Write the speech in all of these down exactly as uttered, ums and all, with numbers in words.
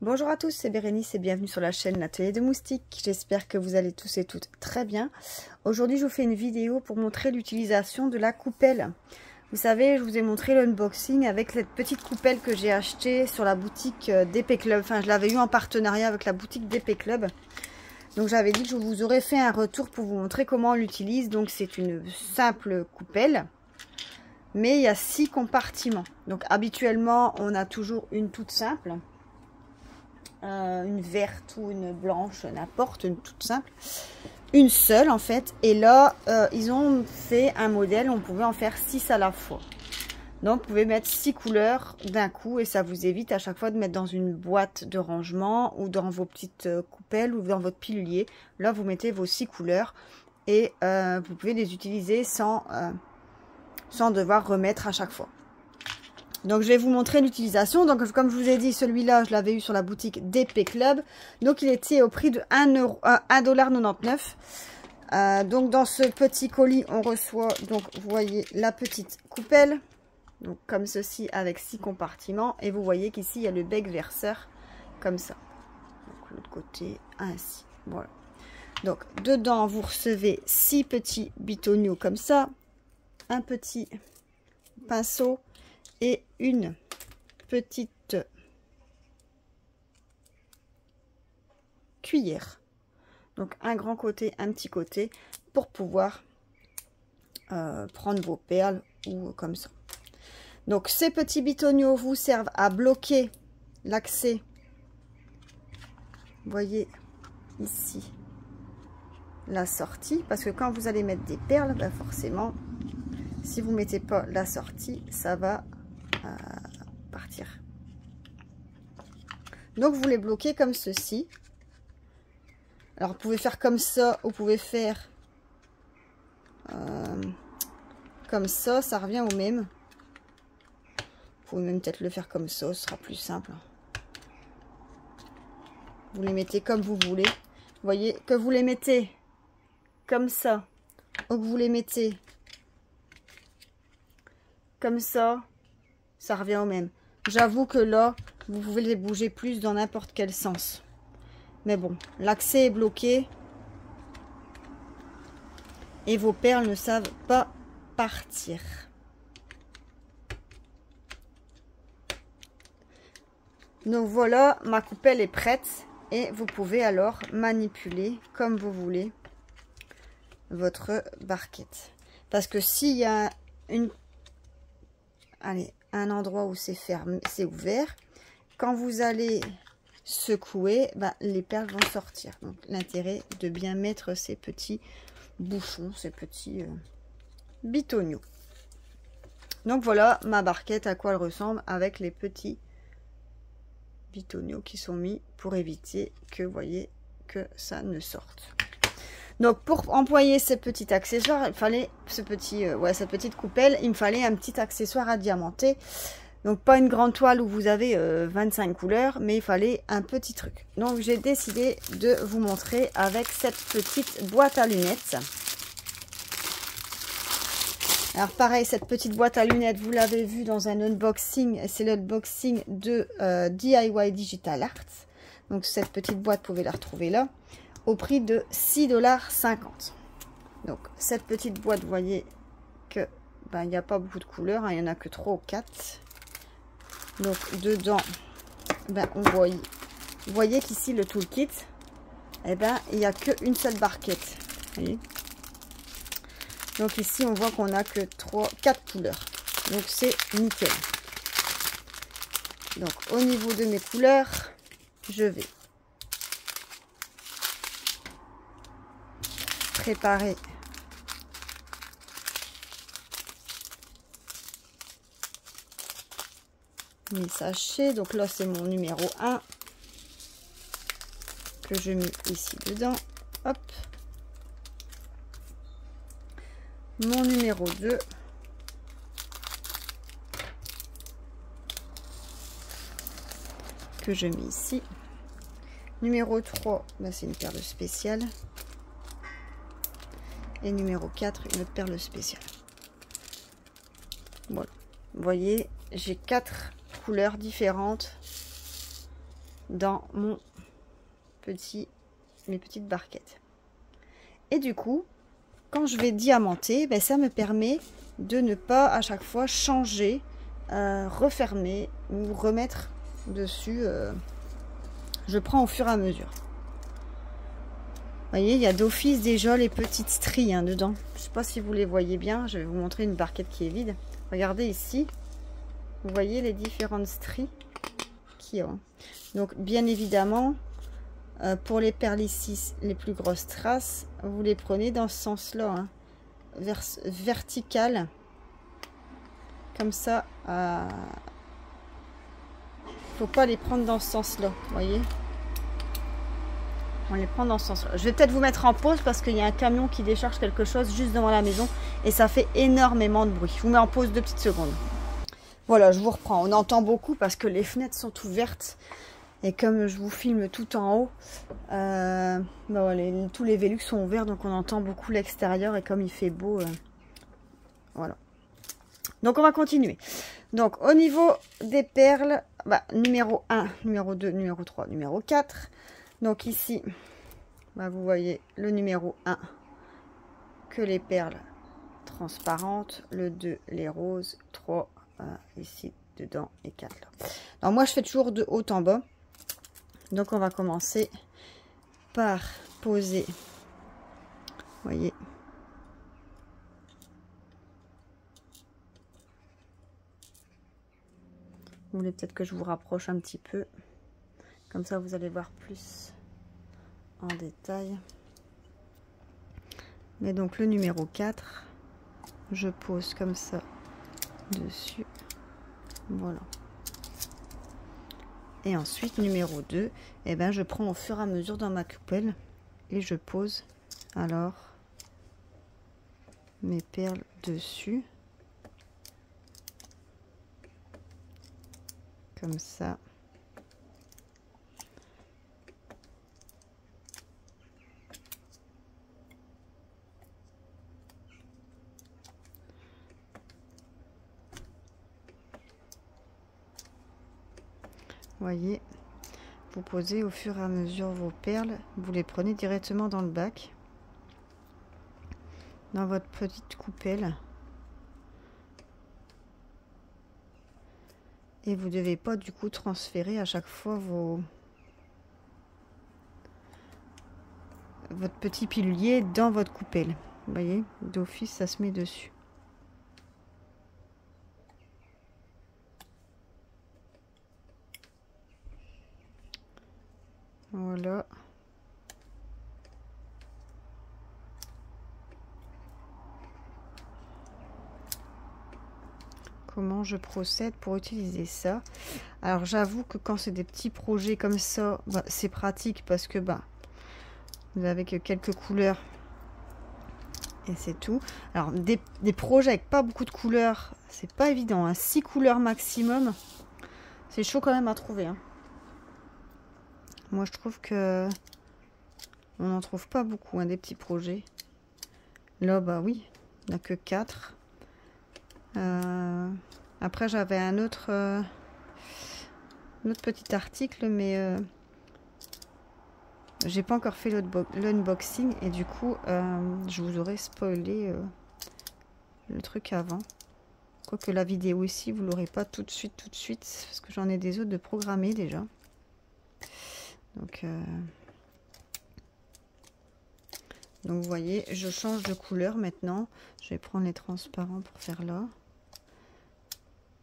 Bonjour à tous, c'est Bérénice et bienvenue sur la chaîne L'Atelier de Moustique. J'espère que vous allez tous et toutes très bien. Aujourd'hui, je vous fais une vidéo pour montrer l'utilisation de la coupelle. Vous savez, je vous ai montré l'unboxing avec cette petite coupelle que j'ai achetée sur la boutique D P Club. Enfin, je l'avais eu en partenariat avec la boutique D P Club. Donc, j'avais dit que je vous aurais fait un retour pour vous montrer comment on l'utilise. Donc, c'est une simple coupelle. Mais il y a six compartiments. Donc, habituellement, on a toujours une toute simple. Euh, une verte ou une blanche, n'importe, une toute simple, une seule en fait. Et là euh, ils ont fait un modèle où on pouvait en faire six à la fois, donc vous pouvez mettre six couleurs d'un coup et ça vous évite à chaque fois de mettre dans une boîte de rangement ou dans vos petites coupelles ou dans votre pilulier. Là vous mettez vos six couleurs et euh, vous pouvez les utiliser sans euh, sans devoir remettre à chaque fois. Donc, je vais vous montrer l'utilisation. Donc, comme je vous ai dit, celui-là, je l'avais eu sur la boutique D P Club. Donc, il était au prix de un dollar quatre-vingt-dix-neuf. Euh, donc, dans ce petit colis, on reçoit, donc, vous voyez, la petite coupelle. Donc, comme ceci, avec six compartiments. Et vous voyez qu'ici, il y a le bec verseur, comme ça. Donc, l'autre côté, ainsi. Voilà. Donc, dedans, vous recevez six petits bitonneaux, comme ça. Un petit pinceau. Et une petite cuillère. Donc un grand côté, un petit côté, pour pouvoir euh, prendre vos perles ou comme ça. Donc ces petits bitonneaux vous servent à bloquer l'accès. Vous voyez ici la sortie. Parce que quand vous allez mettre des perles, ben forcément, si vous ne mettez pas la sortie, ça va partir. Donc vous les bloquez comme ceci. Alors vous pouvez faire comme ça, vous pouvez faire euh, comme ça, ça revient au même. Vous pouvez même peut-être le faire comme ça, ce sera plus simple. Vous les mettez comme vous voulez. Vous voyez que vous les mettez comme ça ou que vous les mettez comme ça, ça revient au même. J'avoue que là, vous pouvez les bouger plus dans n'importe quel sens. Mais bon, l'accès est bloqué. Et vos perles ne savent pas partir. Donc voilà, ma coupelle est prête. Et vous pouvez alors manipuler comme vous voulez votre barquette. Parce que s'il y a une... Allez, un endroit où c'est fermé, c'est ouvert. Quand vous allez secouer, bah, les perles vont sortir. Donc, l'intérêt de bien mettre ces petits bouchons, ces petits euh, bitonneaux. Donc, voilà ma barquette, à quoi elle ressemble avec les petits bitonneaux qui sont mis pour éviter que, vous voyez, que ça ne sorte. Donc, pour employer ce petit accessoire, il fallait ce petit, euh, ouais, cette petite coupelle, il me fallait un petit accessoire à diamanter. Donc, pas une grande toile où vous avez euh, vingt-cinq couleurs, mais il fallait un petit truc. Donc, j'ai décidé de vous montrer avec cette petite boîte à lunettes. Alors, pareil, cette petite boîte à lunettes, vous l'avez vu dans un unboxing. C'est l'unboxing de euh, D I Y Digital Arts. Donc, cette petite boîte, vous pouvez la retrouver là. Au prix de six dollars cinquante. Donc cette petite boîte, vous voyez que ben, il n'y a pas beaucoup de couleurs, hein, il n'y en a que trois ou quatre. Donc dedans, ben, on voit, vous voyez qu'ici le toolkit, eh ben, il n'y a qu'une seule barquette. Voyez, donc ici on voit qu'on n'a que trois, quatre couleurs. Donc c'est nickel. Donc au niveau de mes couleurs, je vais préparer mes sachets. Donc là c'est mon numéro un que je mets ici dedans, hop, mon numéro deux, que je mets ici, numéro trois, ben c'est une perle spéciale. Et numéro quatre, une autre perle spéciale. Voilà. Vous voyez, j'ai quatre couleurs différentes. dans mon petit, mes petites barquettes. Et du coup, quand je vais diamanter, ben ça me permet de ne pas à chaque fois changer, euh, refermer ou remettre dessus. Euh, je prends au fur et à mesure. Vous voyez, il y a d'office déjà les petites stries hein, dedans. Je ne sais pas si vous les voyez bien. Je vais vous montrer une barquette qui est vide. Regardez ici. Vous voyez les différentes stries qu'il y a. Donc, bien évidemment, euh, pour les perlicis, les plus grosses traces, vous les prenez dans ce sens-là. Hein, vers, vertical. Comme ça. Euh, faut pas les prendre dans ce sens-là. Vous voyez ? On les prend dans ce sens-là. Je vais peut-être vous mettre en pause parce qu'il y a un camion qui décharge quelque chose juste devant la maison et ça fait énormément de bruit. Je vous mets en pause deux petites secondes. Voilà, je vous reprends. On entend beaucoup parce que les fenêtres sont ouvertes et comme je vous filme tout en haut, euh, ben ouais, les, tous les Velux sont ouverts donc on entend beaucoup l'extérieur et comme il fait beau, euh, voilà. Donc on va continuer. Donc au niveau des perles, bah, numéro un, numéro deux, numéro trois, numéro quatre. Donc ici, bah vous voyez le numéro un, que les perles transparentes, le deux, les roses, trois, euh, ici, dedans, et quatre. Là. Alors moi, je fais toujours de haut en bas. Donc on va commencer par poser, vous voyez, vous voulez peut-être que je vous rapproche un petit peu. Comme ça, vous allez voir plus en détail. Mais donc, le numéro quatre, je pose comme ça dessus. Voilà. Et ensuite, numéro deux, eh ben, je prends au fur et à mesure dans ma coupelle et je pose alors mes perles dessus. Comme ça. Voyez, vous posez au fur et à mesure vos perles, vous les prenez directement dans le bac, dans votre petite coupelle, et vous devez pas du coup transférer à chaque fois vos votre petit pilulier dans votre coupelle. Vous voyez, d'office ça se met dessus. Voilà. Comment je procède pour utiliser ça? Alors j'avoue que quand c'est des petits projets comme ça, bah, c'est pratique parce que bah, vous avez que quelques couleurs et c'est tout. Alors des, des projets avec pas beaucoup de couleurs, c'est pas évident. Hein. six couleurs maximum, c'est chaud quand même à trouver. Hein. Moi, je trouve que on n'en trouve pas beaucoup, hein, des petits projets. Là, bah oui, il n'y a que quatre. Euh, après, j'avais un autre, euh, un autre petit article, mais euh, j'ai pas encore fait l'unboxing. Et du coup, euh, je vous aurais spoilé euh, le truc avant. Quoique la vidéo ici, vous l'aurez pas tout de suite, tout de suite, parce que j'en ai des autres de programmer déjà. Donc, euh... Donc, vous voyez, je change de couleur maintenant. Je vais prendre les transparents pour faire là.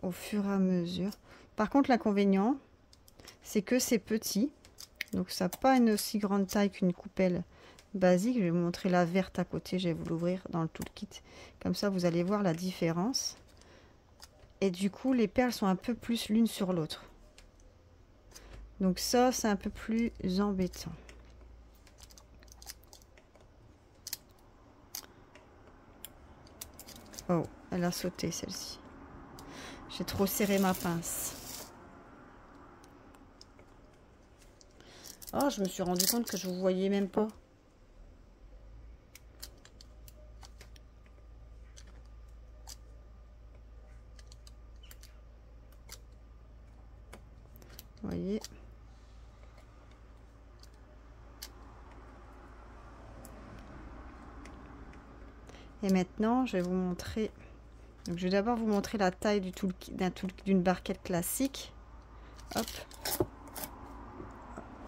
Au fur et à mesure. Par contre, l'inconvénient, c'est que c'est petit. Donc, ça n'a pas une aussi grande taille qu'une coupelle basique. Je vais vous montrer la verte à côté. Je vais vous l'ouvrir dans le toolkit. Comme ça, vous allez voir la différence. Et du coup, les perles sont un peu plus l'une sur l'autre. Donc ça, c'est un peu plus embêtant. Oh, elle a sauté celle-ci. J'ai trop serré ma pince. Oh, je me suis rendu compte que je ne vous voyais même pas. Vous voyez ? Et maintenant, je vais vous montrer. Donc, je vais d'abord vous montrer la taille du toolkit, d'un tool, d'une barquette classique. Hop.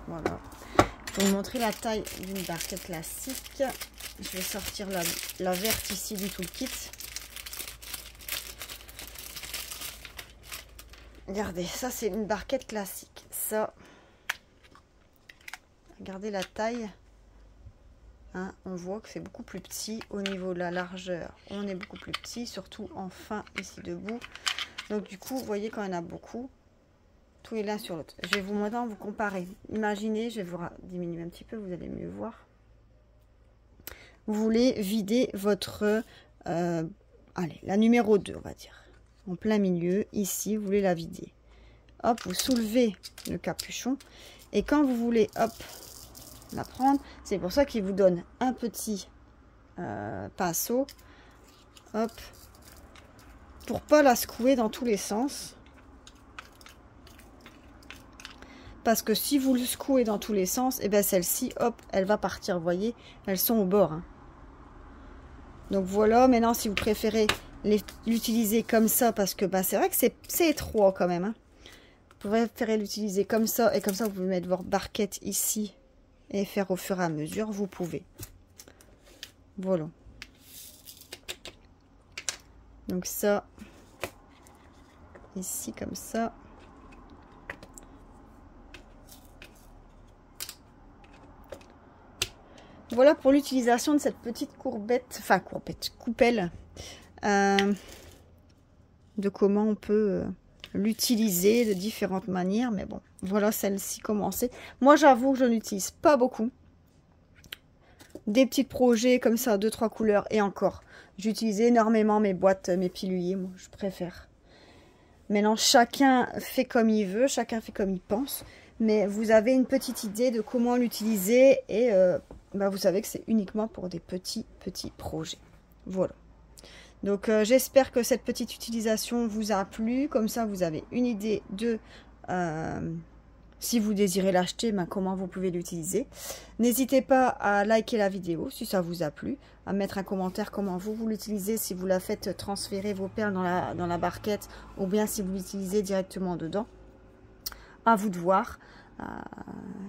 Voilà. Je vais vous montrer la taille d'une barquette classique. Je vais sortir la, la verte ici du toolkit. Regardez, ça c'est une barquette classique. Ça, regardez la taille. Hein, on voit que c'est beaucoup plus petit au niveau de la largeur. On est beaucoup plus petit, surtout en fin ici debout. Donc du coup, vous voyez quand il y en a beaucoup, tout est l'un sur l'autre. Je vais vous maintenant vous comparer. Imaginez, je vais vous diminuer un petit peu, vous allez mieux voir. Vous voulez vider votre, euh, allez, la numéro deux, on va dire. En plein milieu, ici, vous voulez la vider. Hop, vous soulevez le capuchon. Et quand vous voulez, hop, la prendre, c'est pour ça qu'il vous donne un petit euh, pinceau. Hop, pour pas la secouer dans tous les sens. Parce que si vous le secouez dans tous les sens, et bien celle-ci, hop, elle va partir. Vous voyez, elles sont au bord. Hein. Donc voilà, maintenant, si vous préférez l'utiliser comme ça, parce que bah, c'est vrai que c'est étroit quand même. Hein. Vous préférez l'utiliser comme ça, et comme ça, vous pouvez mettre votre barquette ici et faire au fur et à mesure, vous pouvez. Voilà. Donc ça, ici comme ça. Voilà pour l'utilisation de cette petite courbette, enfin courbette, coupelle, euh, de comment on peut euh, l'utiliser de différentes manières. Mais bon, voilà celle-ci commencée. Moi, j'avoue que je n'utilise pas beaucoup. Des petits projets comme ça, deux, trois couleurs et encore. J'utilise énormément mes boîtes, mes piluliers, moi, je préfère. Maintenant, chacun fait comme il veut, chacun fait comme il pense. Mais vous avez une petite idée de comment l'utiliser et... Euh, Bah, vous savez que c'est uniquement pour des petits, petits projets. Voilà. Donc, euh, j'espère que cette petite utilisation vous a plu. Comme ça, vous avez une idée de, euh, si vous désirez l'acheter, bah, comment vous pouvez l'utiliser. N'hésitez pas à liker la vidéo si ça vous a plu, à mettre un commentaire comment vous, vous l'utilisez, si vous la faites transférer vos perles dans la, dans la barquette ou bien si vous l'utilisez directement dedans. À vous de voir.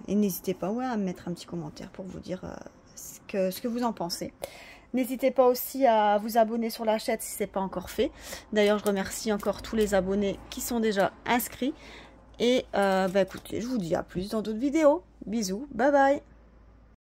Et n'hésitez pas ouais, à mettre un petit commentaire pour vous dire euh, ce, que, ce que vous en pensez. N'hésitez pas aussi à vous abonner sur la chaîne si ce n'est pas encore fait. D'ailleurs, je remercie encore tous les abonnés qui sont déjà inscrits. Et euh, bah, écoutez, je vous dis à plus dans d'autres vidéos. Bisous, bye bye.